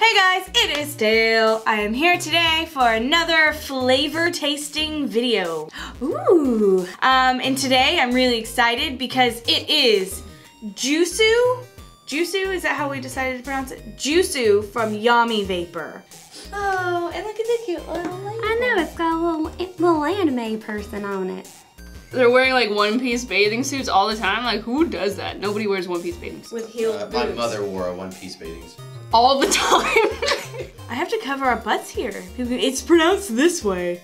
Hey guys, it is Dale. I am here today for another flavor tasting video. Ooh! And today I'm really excited because it is Juusu. Juusu, is that how we decided to pronounce it? Juusu from Yami Vapor. Oh, and look at the cute little lady. I know, it's got a little anime person on it. They're wearing like one-piece bathing suits all the time. Like, who does that? Nobody wears one-piece bathing suits. With heeled boots. My mother wore a one-piece bathing suit. All the time. I have to cover our butts here. It's pronounced this way.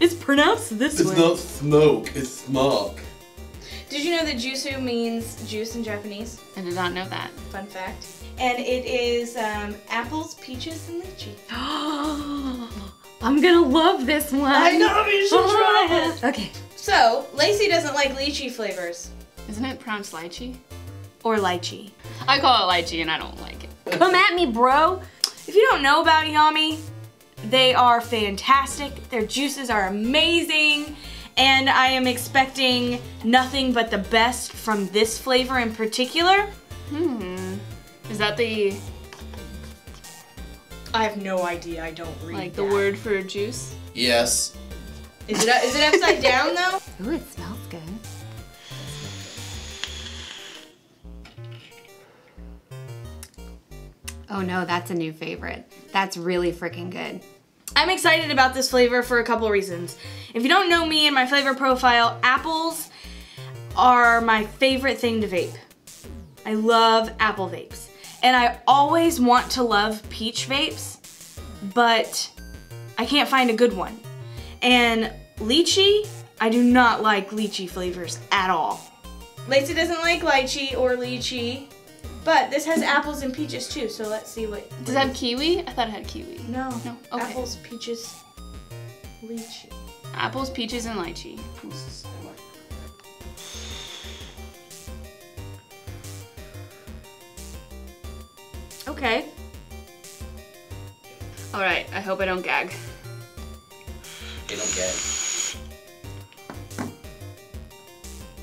It's pronounced this way. It's not smoke, it's smoke. Did you know that Juusu means juice in Japanese? I did not know that. Fun fact. And it is apples, peaches, and lychee. Oh, I'm gonna love this one. I know, you should try it. Okay. So, Lacey doesn't like lychee flavors. Isn't it pronounced lychee? Or lychee. I call it lychee and I don't like it. Come at me, bro. If you don't know about Yami, they are fantastic. Their juices are amazing. And I am expecting nothing but the best from this flavor in particular. Is that the... I have no idea, I don't read Like the that. Word for juice? Yes. Is it upside down though? Ooh, it smells good. Oh no, that's a new favorite. That's really freaking good. I'm excited about this flavor for a couple reasons. If you don't know me and my flavor profile, apples are my favorite thing to vape. I love apple vapes. And I always want to love peach vapes, but I can't find a good one. And lychee, I do not like lychee flavors at all. Lacey doesn't like lychee or lychee. But this has apples and peaches too, so let's see what... Does it have kiwi? I thought it had kiwi. No. Okay. Apples, peaches, lychee. Apples, peaches, and lychee. Okay. All right, I hope I don't gag. They don't gag.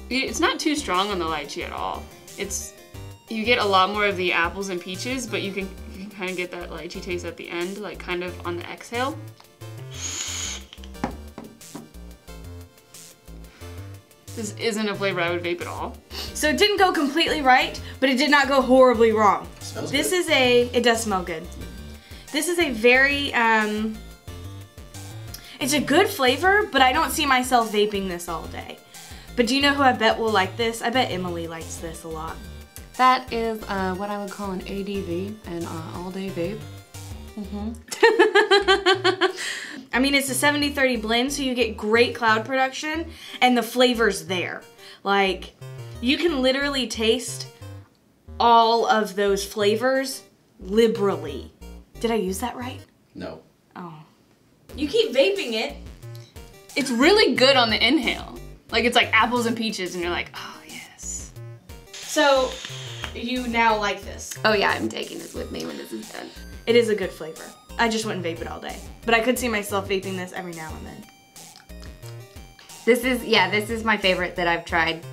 It's not too strong on the lychee at all. It's... You get a lot more of the apples and peaches, but you can kind of get that lychee taste at the end, like kind of on the exhale. This isn't a flavor I would vape at all. So it didn't go completely right, but it did not go horribly wrong. This is a, it does smell good. This is a very, it's a good flavor, but I don't see myself vaping this all day. But do you know who I bet will like this? I bet Emily likes this a lot. That is what I would call an ADV, an all-day vape. I mean, it's a 70-30 blend, so you get great cloud production, and the flavor's there. Like, you can literally taste all of those flavors liberally. Did I use that right? No. Oh. You keep vaping it. It's really good on the inhale. Like, it's like apples and peaches, and you're like, oh, yes. So... You now like this. Oh yeah, I'm taking this with me when this is done. It is a good flavor. I just wouldn't vape it all day. But I could see myself vaping this every now and then. This is, yeah, this is my favorite that I've tried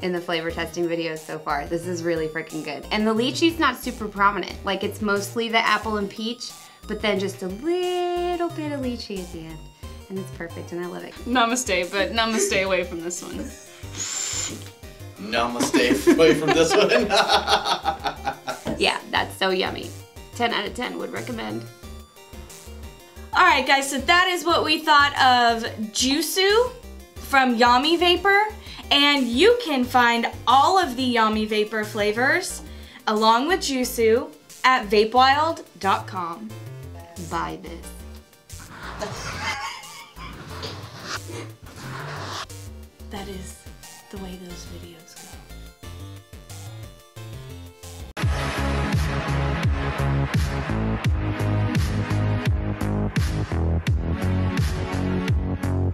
in the flavor testing videos so far. This is really freaking good. And the lychee's not super prominent. Like it's mostly the apple and peach, but then just a little bit of lychee at the end. And it's perfect and I love it. Namaste, but namaste away from this one. Namaste away from this one. Yeah, that's so yummy. 10 out of 10 would recommend. All right, guys, so that is what we thought of Juusu from Yami Vapor. And you can find all of the Yami Vapor flavors along with Juusu at vapewild.com. Buy this. That is... the way those videos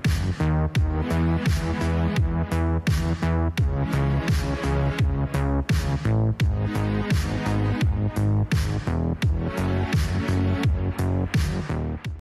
go.